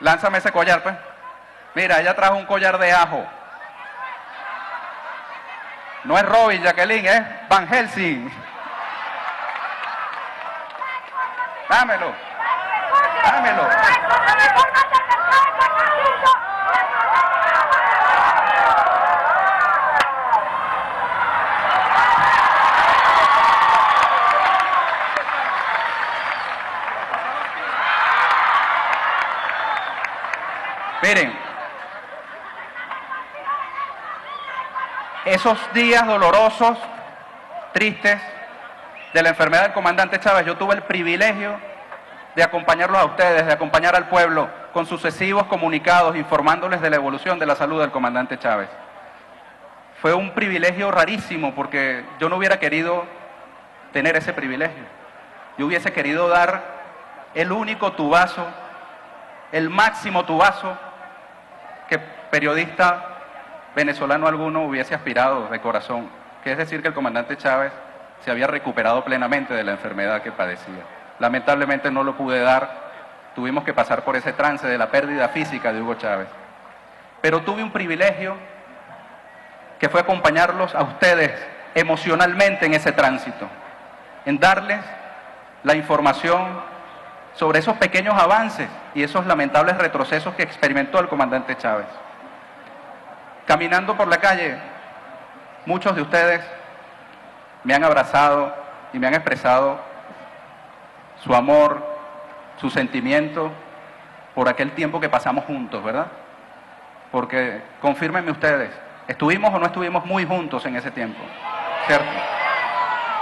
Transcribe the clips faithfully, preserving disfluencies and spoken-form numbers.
Lánzame ese collar, pues. Mira, ella trajo un collar de ajo. No es Robin, Jacqueline, es Van Helsing. Dámelo. Dámelo. Miren, esos días dolorosos, tristes, de la enfermedad del comandante Chávez, yo tuve el privilegio de acompañarlos a ustedes, de acompañar al pueblo con sucesivos comunicados, informándoles de la evolución de la salud del comandante Chávez. Fue un privilegio rarísimo porque yo no hubiera querido tener ese privilegio. Yo hubiese querido dar el único tubazo, el máximo tubazo, que periodista venezolano alguno hubiese aspirado de corazón, que es decir que el comandante Chávez se había recuperado plenamente de la enfermedad que padecía. Lamentablemente no lo pude dar, tuvimos que pasar por ese trance de la pérdida física de Hugo Chávez. Pero tuve un privilegio que fue acompañarlos a ustedes emocionalmente en ese tránsito, en darles la información sobre esos pequeños avances y esos lamentables retrocesos que experimentó el comandante Chávez. Caminando por la calle, muchos de ustedes me han abrazado y me han expresado su amor, su sentimiento por aquel tiempo que pasamos juntos, ¿verdad? Porque, confírmenme ustedes, ¿estuvimos o no estuvimos muy juntos en ese tiempo? ¿Cierto?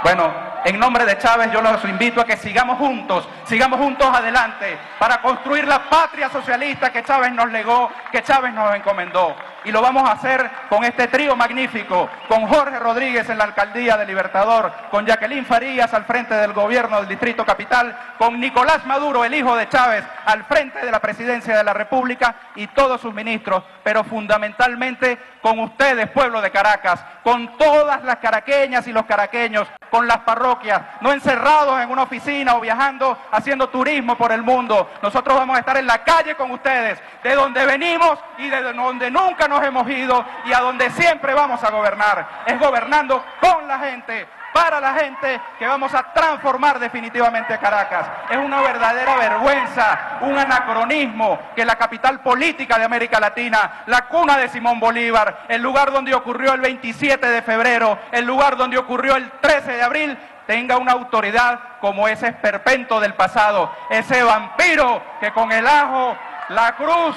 Bueno, en nombre de Chávez yo los invito a que sigamos juntos, sigamos juntos adelante para construir la patria socialista que Chávez nos legó, que Chávez nos encomendó. Y lo vamos a hacer con este trío magnífico, con Jorge Rodríguez en la alcaldía de Libertador, con Jacqueline Farías al frente del gobierno del Distrito Capital, con Nicolás Maduro, el hijo de Chávez, al frente de la presidencia de la República y todos sus ministros, pero fundamentalmente con ustedes, pueblo de Caracas, con todas las caraqueñas y los caraqueños, con las parroquias, no encerrados en una oficina o viajando, haciendo turismo por el mundo. Nosotros vamos a estar en la calle con ustedes, de donde venimos y de donde nunca nos hemos ido y a donde siempre vamos a gobernar. Es gobernando con la gente, para la gente, que vamos a transformar definitivamente a Caracas. Es una verdadera vergüenza, un anacronismo que la capital política de América Latina, la cuna de Simón Bolívar, el lugar donde ocurrió el veintisiete de febrero, el lugar donde ocurrió el trece de abril, tenga una autoridad como ese esperpento del pasado, ese vampiro que con el ajo, la cruz,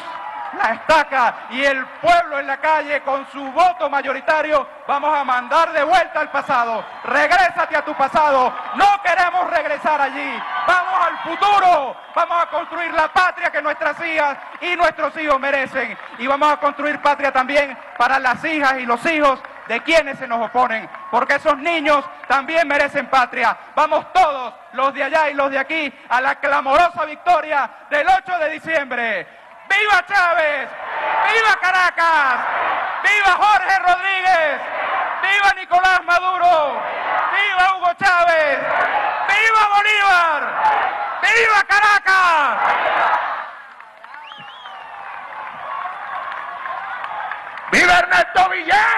la estaca y el pueblo en la calle con su voto mayoritario vamos a mandar de vuelta al pasado. Regrésate a tu pasado, no queremos regresar allí, vamos al futuro, vamos a construir la patria que nuestras hijas y nuestros hijos merecen y vamos a construir patria también para las hijas y los hijos de quienes se nos oponen, porque esos niños también merecen patria. Vamos todos, los de allá y los de aquí, a la clamorosa victoria del ocho de diciembre. ¡Viva Chávez! ¡Viva Caracas! ¡Viva Jorge Rodríguez! ¡Viva Nicolás Maduro! ¡Viva Hugo Chávez! ¡Viva Bolívar! ¡Viva Caracas! ¡Viva Ernesto Villegas!